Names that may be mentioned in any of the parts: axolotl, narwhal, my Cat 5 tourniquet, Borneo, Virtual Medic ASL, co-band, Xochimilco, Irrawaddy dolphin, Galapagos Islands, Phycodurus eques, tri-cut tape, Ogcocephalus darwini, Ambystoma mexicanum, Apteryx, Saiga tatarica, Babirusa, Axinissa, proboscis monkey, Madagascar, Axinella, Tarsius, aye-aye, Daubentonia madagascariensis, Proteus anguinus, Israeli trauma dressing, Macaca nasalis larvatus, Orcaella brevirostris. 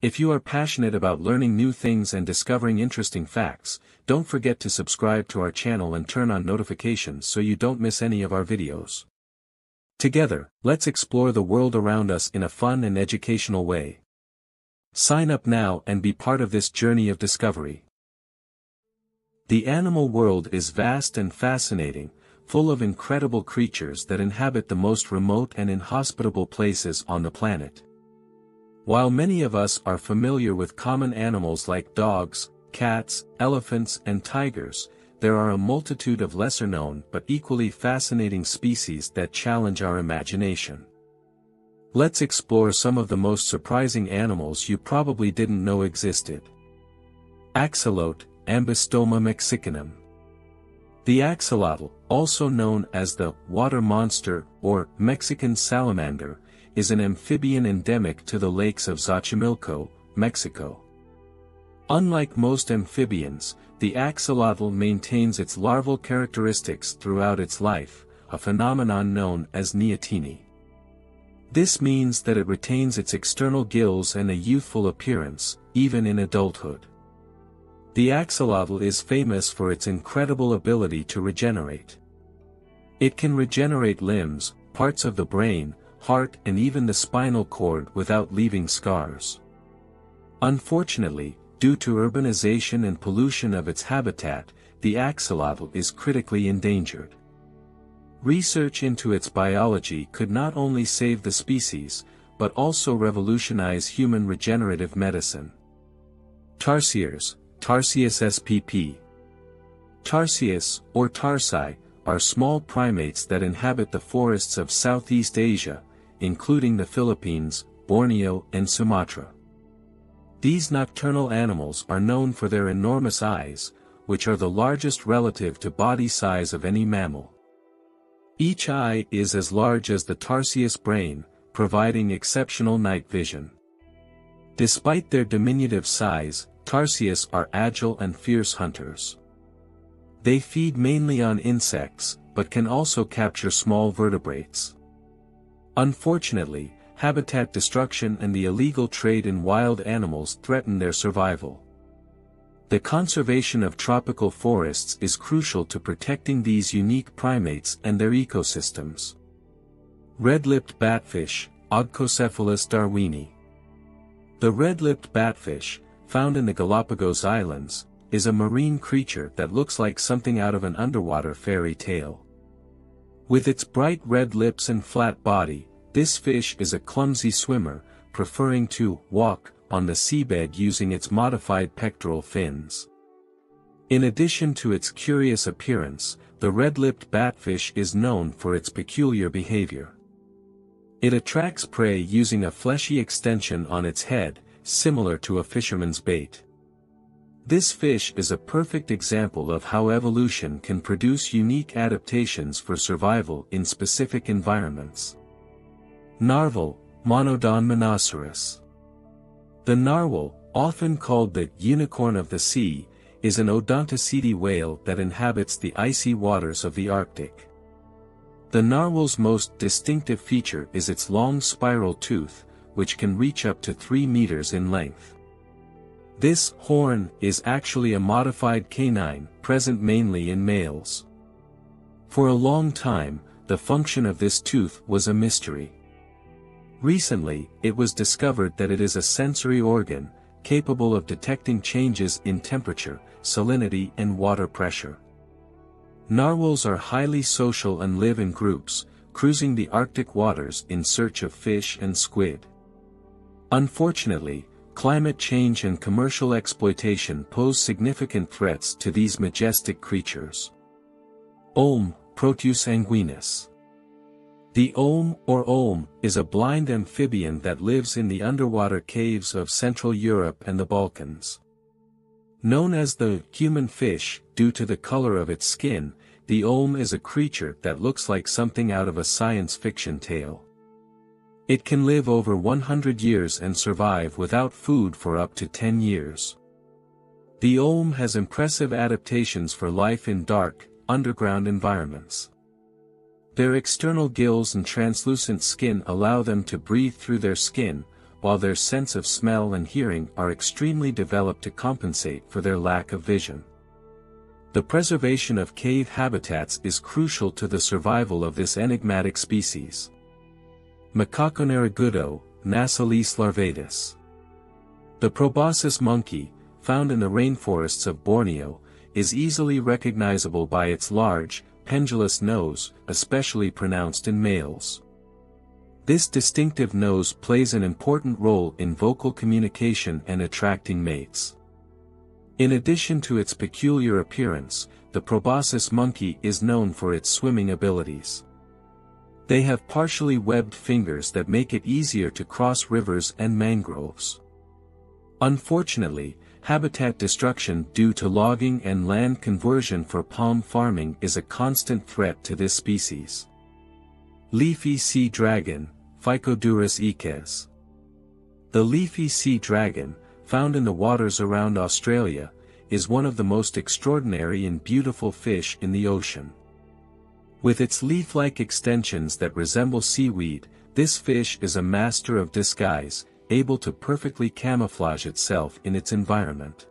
If you are passionate about learning new things and discovering interesting facts, don't forget to subscribe to our channel and turn on notifications so you don't miss any of our videos. Together, let's explore the world around us in a fun and educational way. Sign up now and be part of this journey of discovery. The animal world is vast and fascinating, full of incredible creatures that inhabit the most remote and inhospitable places on the planet. While many of us are familiar with common animals like dogs, cats, elephants, and tigers, there are a multitude of lesser-known but equally fascinating species that challenge our imagination. Let's explore some of the most surprising animals you probably didn't know existed. Axolotl, Ambystoma mexicanum. The axolotl, also known as the water monster or Mexican salamander, is an amphibian endemic to the lakes of Xochimilco, Mexico. Unlike most amphibians, the axolotl maintains its larval characteristics throughout its life, a phenomenon known as neoteny. This means that it retains its external gills and a youthful appearance, even in adulthood. The axolotl is famous for its incredible ability to regenerate. It can regenerate limbs, parts of the brain, heart, and even the spinal cord without leaving scars. Unfortunately, due to urbanization and pollution of its habitat, the axolotl is critically endangered. Research into its biology could not only save the species, but also revolutionize human regenerative medicine. Tarsiers, Tarsius spp. Tarsius, or tarsi, are small primates that inhabit the forests of Southeast Asia, including the Philippines, Borneo, and Sumatra. These nocturnal animals are known for their enormous eyes, which are the largest relative to body size of any mammal. Each eye is as large as the Tarsius brain, providing exceptional night vision. Despite their diminutive size, Tarsius are agile and fierce hunters. They feed mainly on insects, but can also capture small vertebrates. Unfortunately, habitat destruction and the illegal trade in wild animals threaten their survival. The conservation of tropical forests is crucial to protecting these unique primates and their ecosystems. Red-lipped batfish, Ogcocephalus darwini. The red-lipped batfish, found in the Galapagos Islands, is a marine creature that looks like something out of an underwater fairy tale. With its bright red lips and flat body, this fish is a clumsy swimmer, preferring to walk on the seabed using its modified pectoral fins. In addition to its curious appearance, the red-lipped batfish is known for its peculiar behavior. It attracts prey using a fleshy extension on its head, similar to a fisherman's bait. This fish is a perfect example of how evolution can produce unique adaptations for survival in specific environments. Narwhal, monodon monoceros. The narwhal, often called the unicorn of the sea, is an odontoceti whale that inhabits the icy waters of the Arctic. The narwhal's most distinctive feature is its long spiral tooth, which can reach up to 3 meters in length. This horn is actually a modified canine, present mainly in males. For a long time, the function of this tooth was a mystery. Recently, it was discovered that it is a sensory organ, capable of detecting changes in temperature, salinity, and water pressure. Narwhals are highly social and live in groups, cruising the Arctic waters in search of fish and squid. Unfortunately, climate change and commercial exploitation pose significant threats to these majestic creatures. Olm, Proteus anguinus. The olm, or olm, is a blind amphibian that lives in the underwater caves of Central Europe and the Balkans. Known as the human fish, due to the color of its skin, the olm is a creature that looks like something out of a science fiction tale. It can live over 100 years and survive without food for up to 10 years. The olm has impressive adaptations for life in dark, underground environments. Their external gills and translucent skin allow them to breathe through their skin, while their sense of smell and hearing are extremely developed to compensate for their lack of vision. The preservation of cave habitats is crucial to the survival of this enigmatic species. Macaca nasalis larvatus. The proboscis monkey, found in the rainforests of Borneo, is easily recognizable by its large, pendulous nose, especially pronounced in males. This distinctive nose plays an important role in vocal communication and attracting mates. In addition to its peculiar appearance, the proboscis monkey is known for its swimming abilities. They have partially webbed fingers that make it easier to cross rivers and mangroves. Unfortunately, habitat destruction due to logging and land conversion for palm farming is a constant threat to this species. Leafy sea dragon, Phycodurus eques. The leafy sea dragon, found in the waters around Australia, is one of the most extraordinary and beautiful fish in the ocean. With its leaf-like extensions that resemble seaweed, this fish is a master of disguise, able to perfectly camouflage itself in its environment.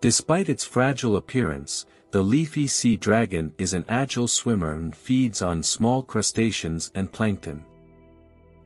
Despite its fragile appearance, the leafy sea dragon is an agile swimmer and feeds on small crustaceans and plankton.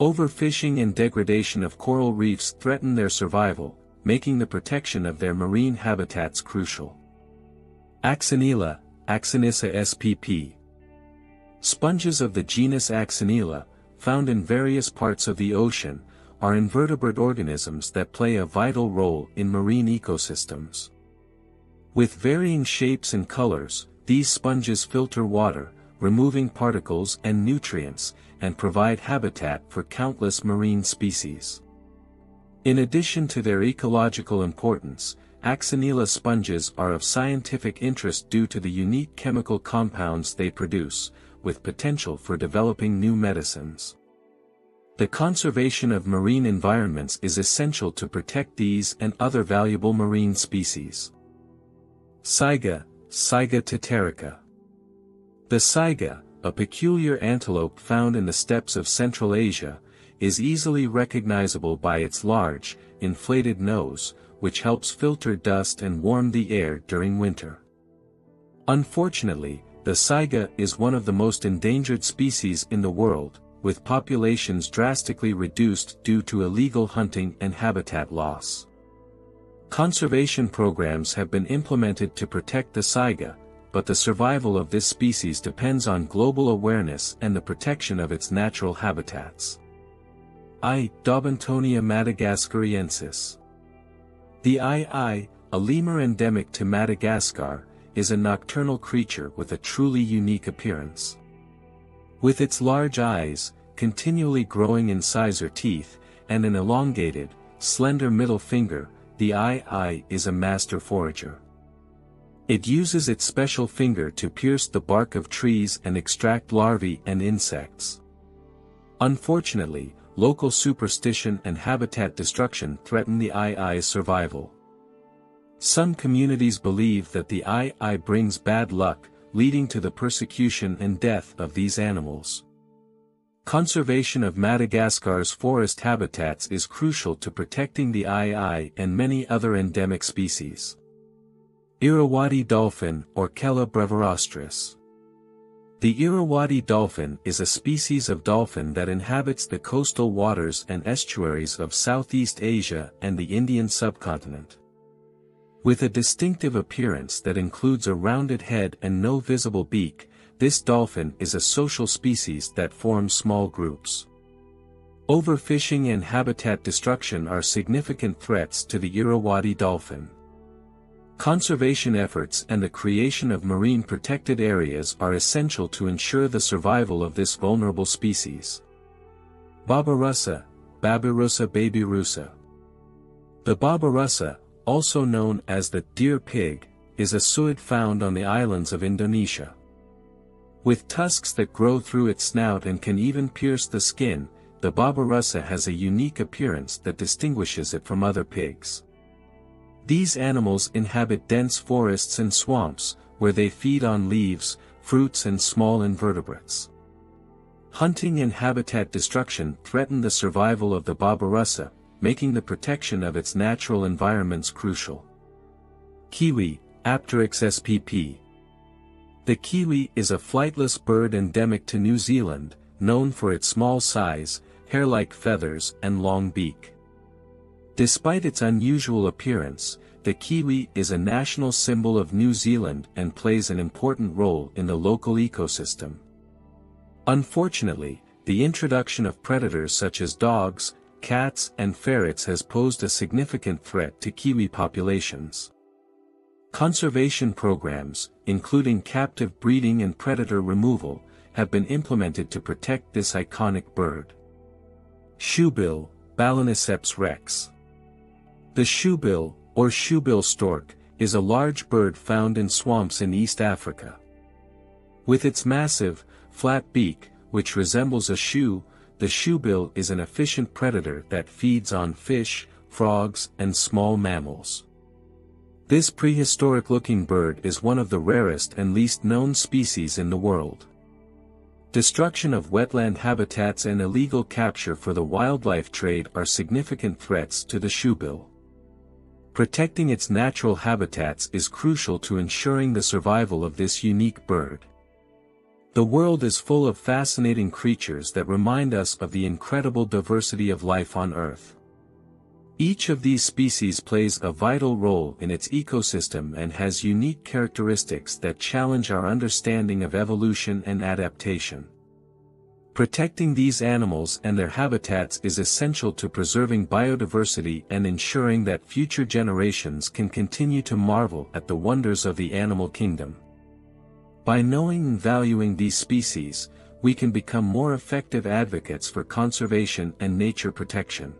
Overfishing and degradation of coral reefs threaten their survival, making the protection of their marine habitats crucial. Axinella, Axinissa spp. Sponges of the genus Axinella, found in various parts of the ocean, are invertebrate organisms that play a vital role in marine ecosystems. With varying shapes and colors, these sponges filter water, removing particles and nutrients, and provide habitat for countless marine species. In addition to their ecological importance, Axinella sponges are of scientific interest due to the unique chemical compounds they produce, with potential for developing new medicines. The conservation of marine environments is essential to protect these and other valuable marine species. Saiga, Saiga tatarica. The saiga, a peculiar antelope found in the steppes of Central Asia, is easily recognizable by its large, inflated nose, which helps filter dust and warm the air during winter. Unfortunately, the saiga is one of the most endangered species in the world, with populations drastically reduced due to illegal hunting and habitat loss. Conservation programs have been implemented to protect the saiga, but the survival of this species depends on global awareness and the protection of its natural habitats. Aye, Daubentonia madagascariensis. The aye-aye, a lemur endemic to Madagascar, is a nocturnal creature with a truly unique appearance. With its large eyes, continually growing incisor teeth, and an elongated, slender middle finger, the aye-aye is a master forager. It uses its special finger to pierce the bark of trees and extract larvae and insects. Unfortunately, local superstition and habitat destruction threaten the aye-aye's survival. Some communities believe that the aye-aye brings bad luck, leading to the persecution and death of these animals. Conservation of Madagascar's forest habitats is crucial to protecting the aye-aye and many other endemic species. Irrawaddy dolphin, Orcaella brevirostris. The Irrawaddy dolphin is a species of dolphin that inhabits the coastal waters and estuaries of Southeast Asia and the Indian subcontinent. With a distinctive appearance that includes a rounded head and no visible beak, this dolphin is a social species that forms small groups. Overfishing and habitat destruction are significant threats to the Irrawaddy dolphin. Conservation efforts and the creation of marine protected areas are essential to ensure the survival of this vulnerable species. Babirusa, Babirusa babirusa. The babirusa, also known as the deer pig, is a suid found on the islands of Indonesia. With tusks that grow through its snout and can even pierce the skin, the babirusa has a unique appearance that distinguishes it from other pigs. These animals inhabit dense forests and swamps, where they feed on leaves, fruits and small invertebrates. Hunting and habitat destruction threaten the survival of the babirusa, making the protection of its natural environments crucial. Kiwi, Apteryx spp. The kiwi is a flightless bird endemic to New Zealand, known for its small size, hair-like feathers and long beak. Despite its unusual appearance, the kiwi is a national symbol of New Zealand and plays an important role in the local ecosystem. Unfortunately, the introduction of predators such as dogs, cats and ferrets has posed a significant threat to kiwi populations. Conservation programs, including captive breeding and predator removal, have been implemented to protect this iconic bird. Shoebill, Balaeniceps rex. The shoebill, or shoebill stork, is a large bird found in swamps in East Africa. With its massive, flat beak, which resembles a shoe, the shoebill is an efficient predator that feeds on fish, frogs, and small mammals. This prehistoric-looking bird is one of the rarest and least known species in the world. Destruction of wetland habitats and illegal capture for the wildlife trade are significant threats to the shoebill. Protecting its natural habitats is crucial to ensuring the survival of this unique bird. The world is full of fascinating creatures that remind us of the incredible diversity of life on Earth. Each of these species plays a vital role in its ecosystem and has unique characteristics that challenge our understanding of evolution and adaptation. Protecting these animals and their habitats is essential to preserving biodiversity and ensuring that future generations can continue to marvel at the wonders of the animal kingdom. By knowing and valuing these species, we can become more effective advocates for conservation and nature protection.